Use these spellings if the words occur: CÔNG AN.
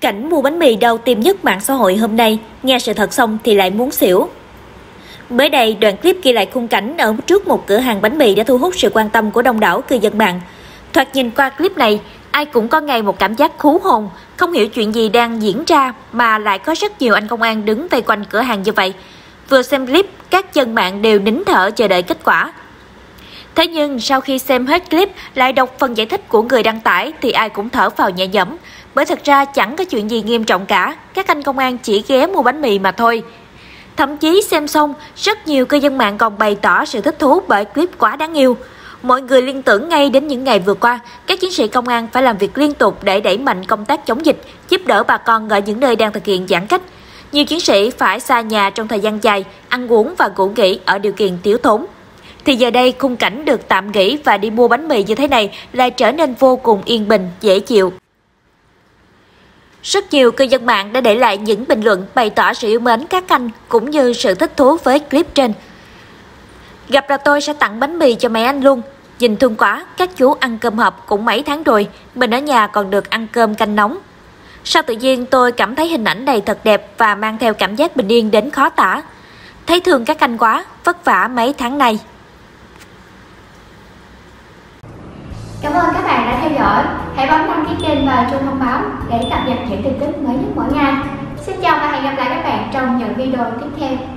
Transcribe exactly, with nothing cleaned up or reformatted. Cảnh mua bánh mì đau tim nhất mạng xã hội hôm nay, nghe sự thật xong thì lại muốn xỉu. Mới đây, đoạn clip ghi lại khung cảnh ở trước một cửa hàng bánh mì đã thu hút sự quan tâm của đông đảo cư dân mạng. Thoạt nhìn qua clip này, ai cũng có ngay một cảm giác khú hồn, không hiểu chuyện gì đang diễn ra mà lại có rất nhiều anh công an đứng vây quanh cửa hàng như vậy. Vừa xem clip, các dân mạng đều nín thở chờ đợi kết quả. Thế nhưng sau khi xem hết clip lại đọc phần giải thích của người đăng tải thì ai cũng thở phào nhẹ nhõm. Bởi thật ra chẳng có chuyện gì nghiêm trọng cả, các anh công an chỉ ghé mua bánh mì mà thôi. Thậm chí xem xong, rất nhiều cư dân mạng còn bày tỏ sự thích thú bởi clip quá đáng yêu. Mọi người liên tưởng ngay đến những ngày vừa qua, các chiến sĩ công an phải làm việc liên tục để đẩy mạnh công tác chống dịch, giúp đỡ bà con ở những nơi đang thực hiện giãn cách. Nhiều chiến sĩ phải xa nhà trong thời gian dài, ăn uống và ngủ nghỉ ở điều kiện thiếu thốn. Thì giờ đây, khung cảnh được tạm nghỉ và đi mua bánh mì như thế này lại trở nên vô cùng yên bình, dễ chịu. Rất nhiều cư dân mạng đã để lại những bình luận bày tỏ sự yêu mến các anh cũng như sự thích thú với clip trên. Gặp là tôi sẽ tặng bánh mì cho mẹ anh luôn. Nhìn thương quá, các chú ăn cơm hộp cũng mấy tháng rồi, mình ở nhà còn được ăn cơm canh nóng. Sao tự nhiên tôi cảm thấy hình ảnh này thật đẹp và mang theo cảm giác bình yên đến khó tả. Thấy thương các anh quá, vất vả mấy tháng nay. Cảm ơn các bạn đã theo dõi. Hãy bấm đăng ký kênh và chuông thông báo để cập nhật những tin tức mới nhất mỗi ngày. Xin chào và hẹn gặp lại các bạn trong những video tiếp theo.